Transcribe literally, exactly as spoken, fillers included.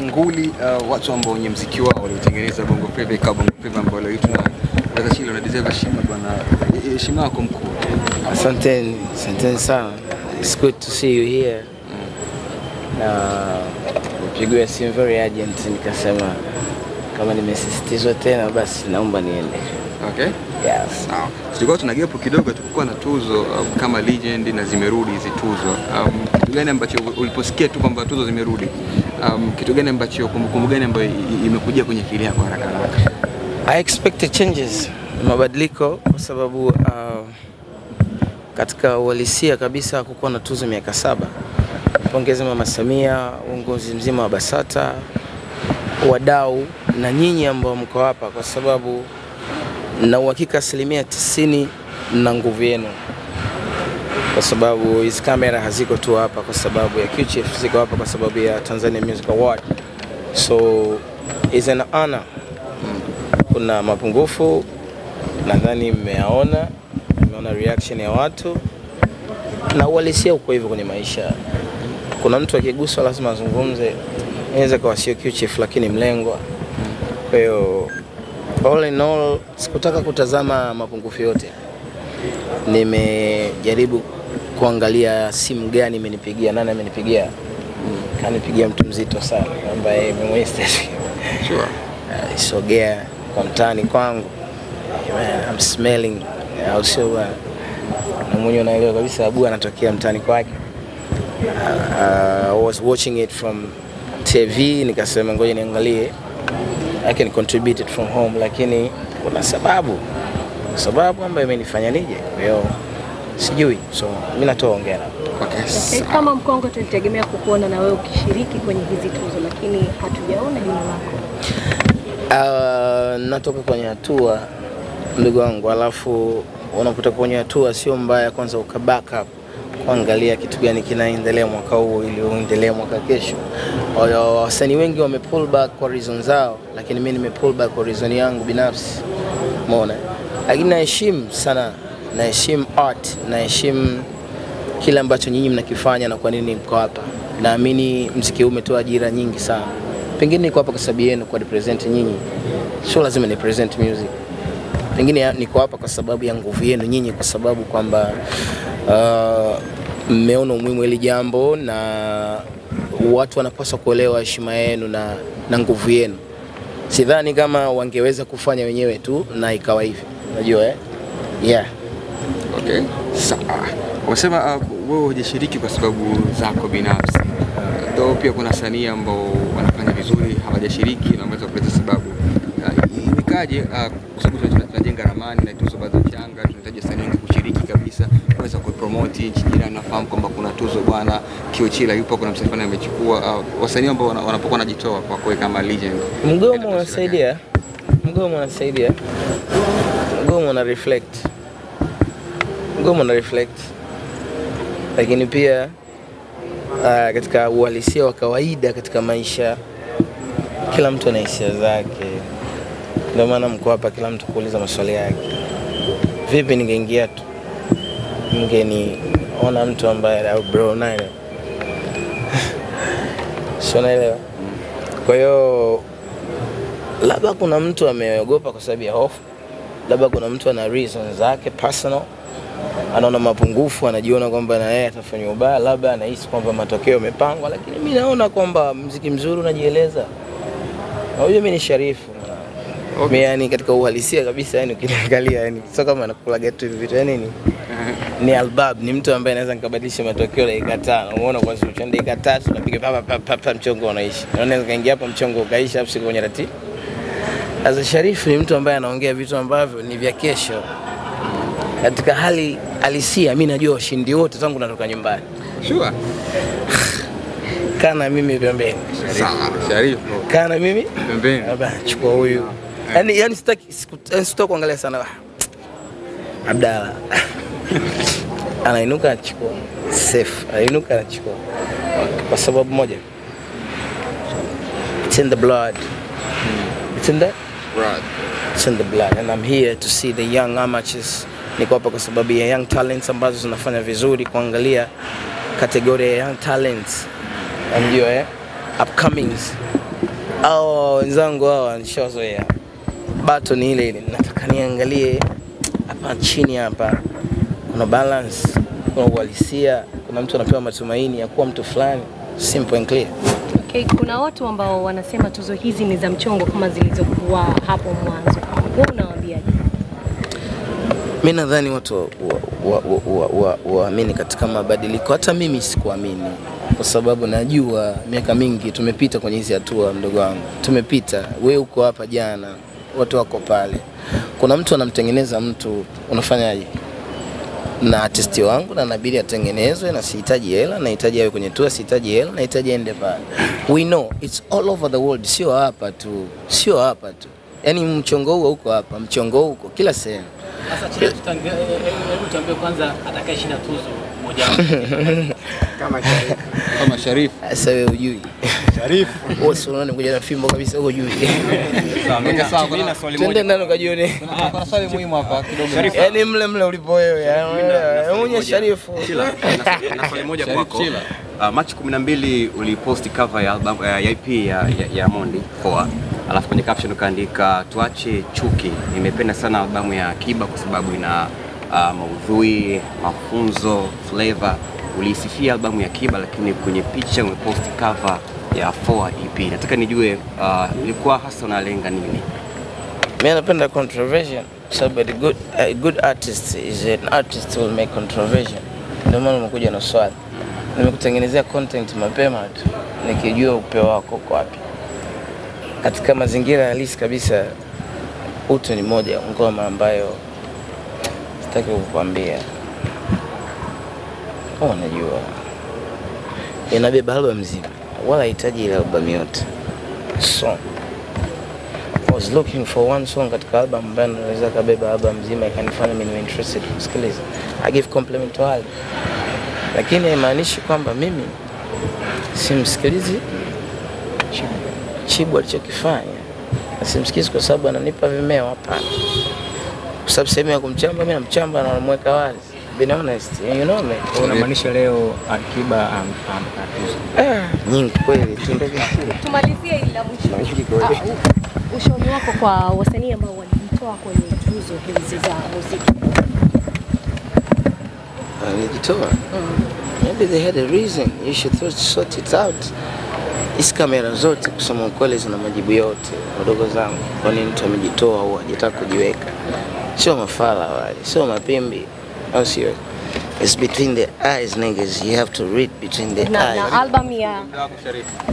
Nguli uh, watu ambao wenye muziki wao walitengeneza bongo flava ka bongo flava ambao waliitwa hata shilo na deserve heshima bwana heshima yako mkuu. Asante, asante sana. It's good to see you here. Na upigiwe simu very urgent nikasema kama nimesisitizwa tena basi naomba niende. Okay? Yes. Sawa. Tulikuwa tuna gap kidogo tukikuwa na tuzo um, kama legend na zimerudi hizo tuzo. Um, kitu gani ambacho uliposikia tu kwamba tuzo zimerudi? Um, kitu gani ambacho kumbukumbu gani ambayo imekuja kwenye akili yako haraka haraka? I expected changes, mabadiliko kwa sababu uh, katika uhalisia kabisa hakukuwa na tuzo miaka saba. Pongeze Mama Samia, uongozi mzima wa Basata, wadau na nyinyi ambao mko hapa kwa sababu na uhakika asilimia tisini na nguvu yenu. Kwa sababu hizi kamera haziko tu hapa kwa sababu ya Q C F, ziko hapa kwa sababu ya Tanzania Music Award. So is an honor. Kuna mapungufu nadhani mmeaona, mmeona reaction ya watu na uhalisia uko hivyo kwenye maisha. Kuna mtu akiguswa lazima azungumze, inaweza kuwa sio Q C F lakini mlengwa. Kwa hiyo all in all sikutaka kutazama mapungufu yote. Nimejaribu kuangalia simu gani imenipigia, nani amenipigia. Mm. Kanipigia mtu mzito sana ambaye mmewaste. Sure. Uh, Sogea kwa mtani kwangu. Yeah, I'm smelling also uh, na mwenye naelewa kabisa abu anatokea mtani kwake. Uh, I was watching it from T V nikasema ngoja niangalie. I can contribute it from home lakini kuna sababu. Sababu ambayo imenifanya nije. Kwa hiyo sijui. So mimi natoa hongera. Okay. Okay. Kama Mkongo tulitegemea kukuona na wewe ukishiriki kwenye hizi tuzo lakini hatujaona jina lako. Uh, natoka kwenye hatua ndugu wangu, alafu unapotoka kwenye hatua sio mbaya kwanza uka back up kuangalia kitu gani kinaendelea mwaka huu ili uendelee mwaka kesho. Wasanii wengi wame pull back kwa reason zao lakini mimi nime pull back kwa reason yangu binafsi. Umeona? Lakini naheshimu sana, naheshimu art, naheshimu kila ambacho nyinyi mnakifanya na kwa nini mko hapa. Naamini muziki umetoa ajira nyingi sana. Pengine niko hapa kwa sababu yenu kwa represent nyinyi. Sio lazima ni represent music. Pengine niko hapa kwa sababu ya nguvu yenu nyinyi kwa sababu kwamba mmeona uh, umuhimu hili jambo na watu wanapaswa kuelewa heshima yenu na na nguvu yenu. Sidhani kama wangeweza kufanya wenyewe tu na ikawa hivi. Unajua eh? Yeah. Okay. Sawa. Unasema wewe uh, hujashiriki kwa sababu zako binafsi. Ndio pia kuna wasanii ambao wanafanya vizuri hawajashiriki na wameweza kuleta sababu. Uh, Nikaje uh, kwa sababu tunajenga ramani na tuzo baadhi changa tunahitaji wasanii wengi kushiriki kabisa kuweza ku promote nchi jirani. Nafahamu kwamba kuna tuzo bwana Kiochila yupo, kuna msanii amechukua uh, wasanii ambao wanapokuwa wanajitoa kwa kweli kama legend. Mgomo unasaidia. Mgomo unasaidia. Mgomo una reflect. Mgomo una reflect. Lakini pia uh, katika uhalisia wa kawaida katika maisha kila mtu ana hisia zake. Ndio maana mko hapa kila mtu kuuliza maswali yake. Vipi ningeingia tu mngeniona mtu ambaye au bro naye. Sio naelewa. Kwa hiyo labda kuna mtu ameogopa kwa sababu ya hofu. Labda kuna mtu ana reasons zake personal. Anaona mapungufu, anajiona kwamba na yeye atafanya ubaya, labda anahisi kwamba matokeo yamepangwa, lakini mimi naona kwamba muziki mzuri unajieleza. Na huyo mimi ni Sharifu. Okay. Mimi yani katika uhalisia kabisa yani ukiangalia yani sio kama anakula getu vitu yani ni ni albab ni mtu ambaye anaweza nikabadilisha matokeo dakika tano. Unaona kwa sababu chande dakika tatu napiga papa papa papa mchongo unaishi. Unaona kaingia hapa mchongo ukaisha hapo siku kwenye rati. Sasa Sharifu ni mtu ambaye anaongea vitu ambavyo ni vya kesho. Katika hali halisia mimi najua ushindi wote tangu natoka nyumbani. Sure. Kana mimi pembeni. Sharifu. Sharifu. Kana mimi pembeni. Baba chukua huyu. Yani yani sitaki sitaki kuangalia sana. Abdalla. Anainuka achukua. Safe. Anainuka achukua. Kwa sababu moja. It's in the blood. It's in the blood. It's in the blood and I'm here to see the young amateurs. Niko hapa kwa sababu ya young talents ambazo zinafanya vizuri kuangalia kategoria ya young talents. Ndio eh. upcomings. Au wenzangu hawa nishawazoea. Bato ni ile ile. Nataka niangalie hapa chini hapa. Kuna balance, kuna uhalisia, kuna mtu anapewa matumaini ya kuwa mtu fulani. Simple and clear. Okay, kuna watu ambao wanasema tuzo hizi ni za mchongo kama zilizokuwa hapo mwanzo. Wewe unawaambiaje? Mimi nadhani watu waamini katika mabadiliko. Hata mimi sikuamini kwa sababu najua miaka mingi tumepita kwenye hizi hatua, mdogo wangu. Tumepita. Wewe uko hapa jana, watu wako pale. Kuna mtu anamtengeneza mtu, unafanyaje? Na artisti wangu na inabidi atengenezwe na sihitaji hela, nahitaji awe kwenye tour, sihitaji hela, nahitaji aende pale. We know it's all over the world, sio hapa tu, sio hapa tu. Yaani mchongo huo uko hapa, mchongo huko kila sehemu. Sasa chini tutambie, hebu tuambie kwanza atakayeshinda tuzo mmoja kama Sharifu. Kama Sharifu. Sasa wewe hujui. Sharifu, wewe unaona kuja na fimbo kabisa huko juu. Sawa, mimi sawa kuna swali moja. Twende ndani kajione. Kuna swali muhimu hapa kidogo. Sharifu. Yaani mle mle ulipo wewe, yaani unye Sharifu. Na swali moja kwako. March kumi na mbili ulipost cover ya album ya E P ya ya Mondi four. Alafu kwenye caption ukaandika tuache chuki. Nimependa sana albamu ya Akiba kwa sababu ina uh, maudhui, mafunzo, flavor. Ulisifia albamu ya Akiba lakini kwenye picha umepost cover ya four E P. Nataka nijue ilikuwa uh, hasa unalenga nini? Mimi napenda controversy. So but a good a good artist is an artist who will make controversy. Ndio maana nimekuja na swali. Nimekutengenezea content mapema tu. Nikijua upeo wako uko wapi. Katika mazingira halisi kabisa, utu ni moja ngoma ambayo sitaki kukuambia. Kwa unajua inabeba album mzima wala hitaji ile album yote. So I was looking for one song katika album ambayo naweza kabeba album mzima ikanifanya mimi interested kusikiliza. I give compliment to all. Lakini haimaanishi kwamba mimi simsikilizi Chibu alichokifanya. Asimsikizi kwa sababu ananipa vimeo hapana. Kwa sababu sehemu ya kumchamba mimi namchamba na namweka wazi. Be honest, you know me. Unamaanisha leo Alikiba am am. Ah, nyingi kweli. Tumalizie ile la mwisho. Ushauri wako kwa wasanii ambao walijitoa kwenye tuzo hizi za muziki. Walijitoa. Maybe they had a reason. You should sort it out. Hizi kamera zote kusema ukweli zina majibu yote, wadogo zangu. Kwa nini mtu amejitoa au hajataka kujiweka? Sio mafala wale, sio mapembe. Au sio? It's between the eyes, niggas. You have to read between the eyes. Na album ya Sharifu.